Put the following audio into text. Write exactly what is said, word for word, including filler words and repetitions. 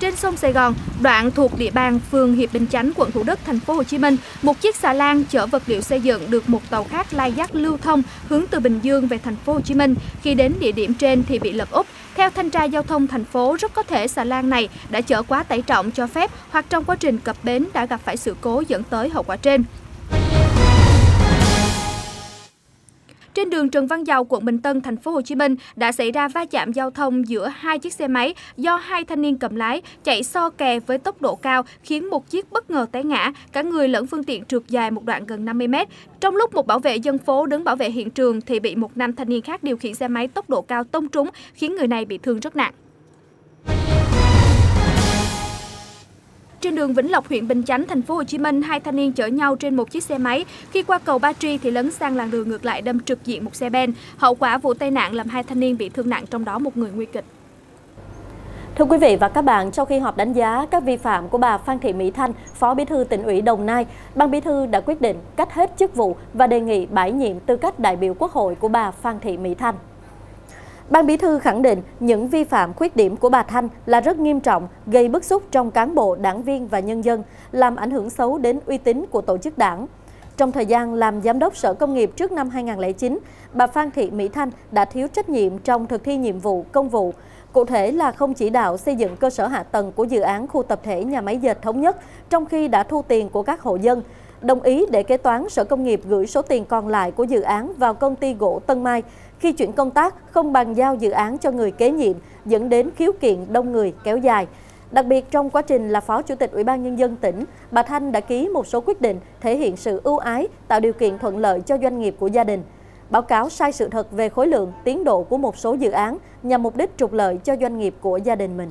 Trên sông Sài Gòn, đoạn thuộc địa bàn phường Hiệp Bình Chánh, quận Thủ Đức, thành phố Hồ Chí Minh, một chiếc xà lan chở vật liệu xây dựng được một tàu khác lai dắt lưu thông hướng từ Bình Dương về thành phố Hồ Chí Minh. Khi đến địa điểm trên thì bị lật úp. Theo thanh tra giao thông thành phố, rất có thể xà lan này đã chở quá tải trọng cho phép hoặc trong quá trình cập bến đã gặp phải sự cố dẫn tới hậu quả trên. Trên đường Trần Văn Giàu, quận Bình Tân, thành phố Hồ Chí Minh đã xảy ra va chạm giao thông giữa hai chiếc xe máy do hai thanh niên cầm lái chạy so kè với tốc độ cao, khiến một chiếc bất ngờ té ngã, cả người lẫn phương tiện trượt dài một đoạn gần năm mươi mét. Trong lúc một bảo vệ dân phố đứng bảo vệ hiện trường thì bị một nam thanh niên khác điều khiển xe máy tốc độ cao tông trúng, khiến người này bị thương rất nặng. Trên đường Vĩnh Lộc, huyện Bình Chánh, thành phố Hồ Chí Minh, hai thanh niên chở nhau trên một chiếc xe máy, khi qua cầu Ba Tri thì lấn sang làn đường ngược lại đâm trực diện một xe ben. Hậu quả vụ tai nạn làm hai thanh niên bị thương nặng, trong đó một người nguy kịch. Thưa quý vị và các bạn, sau khi họp đánh giá các vi phạm của bà Phan Thị Mỹ Thanh, Phó Bí thư Tỉnh ủy Đồng Nai, Ban Bí thư đã quyết định cách hết chức vụ và đề nghị bãi nhiệm tư cách đại biểu Quốc hội của bà Phan Thị Mỹ Thanh. Ban Bí thư khẳng định những vi phạm, khuyết điểm của bà Thanh là rất nghiêm trọng, gây bức xúc trong cán bộ, đảng viên và nhân dân, làm ảnh hưởng xấu đến uy tín của tổ chức đảng. Trong thời gian làm giám đốc Sở Công nghiệp trước năm hai nghìn không trăm lẻ chín, bà Phan Thị Mỹ Thanh đã thiếu trách nhiệm trong thực thi nhiệm vụ, công vụ. Cụ thể là không chỉ đạo xây dựng cơ sở hạ tầng của dự án khu tập thể nhà máy dệt Thống Nhất, trong khi đã thu tiền của các hộ dân, đồng ý để kế toán Sở Công nghiệp gửi số tiền còn lại của dự án vào công ty gỗ Tân Mai, khi chuyển công tác không bàn giao dự án cho người kế nhiệm, dẫn đến khiếu kiện đông người kéo dài. Đặc biệt, trong quá trình là Phó Chủ tịch Ủy ban Nhân dân tỉnh, bà Thanh đã ký một số quyết định thể hiện sự ưu ái, tạo điều kiện thuận lợi cho doanh nghiệp của gia đình. Báo cáo sai sự thật về khối lượng, tiến độ của một số dự án nhằm mục đích trục lợi cho doanh nghiệp của gia đình mình.